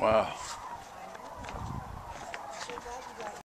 Wow.